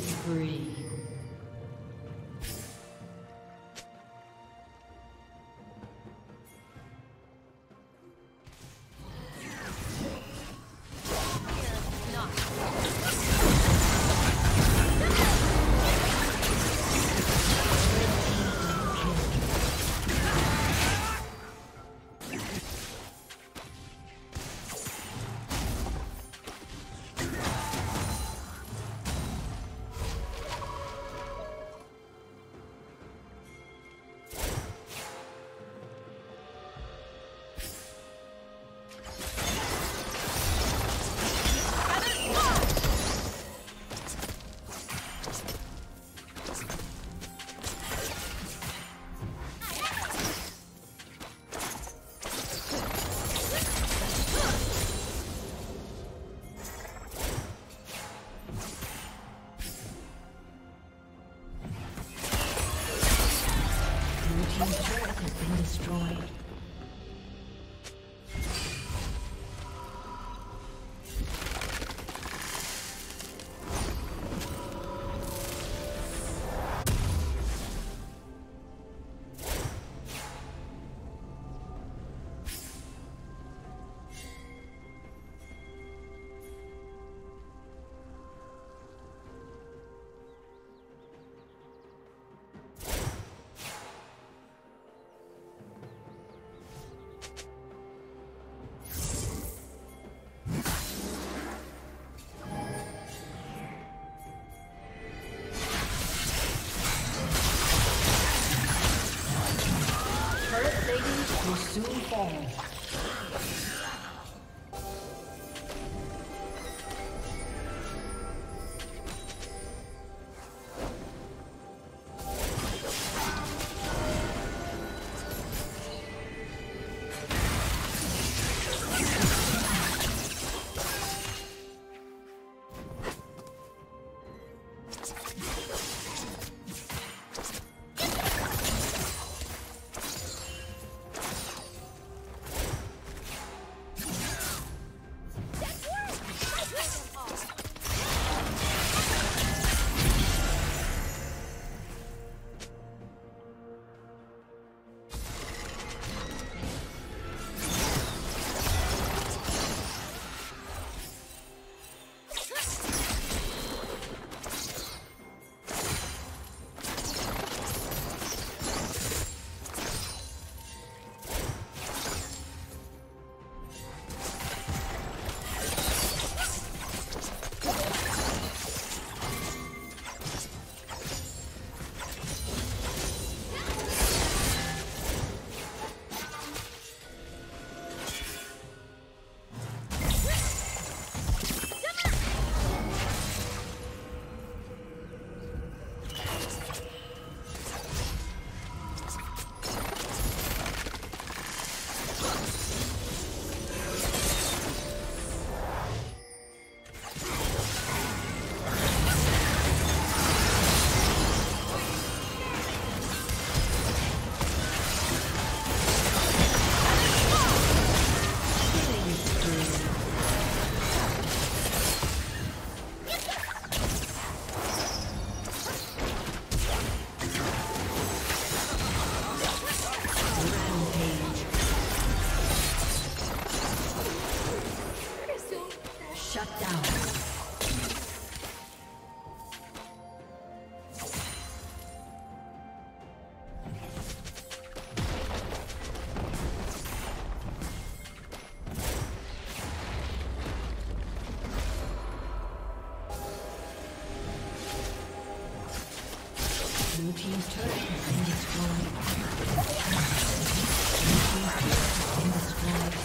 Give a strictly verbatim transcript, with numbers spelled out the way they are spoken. Spree. Not. been destroyed. Blue team's turret has been destroyed. Blue team's turret has been destroyed.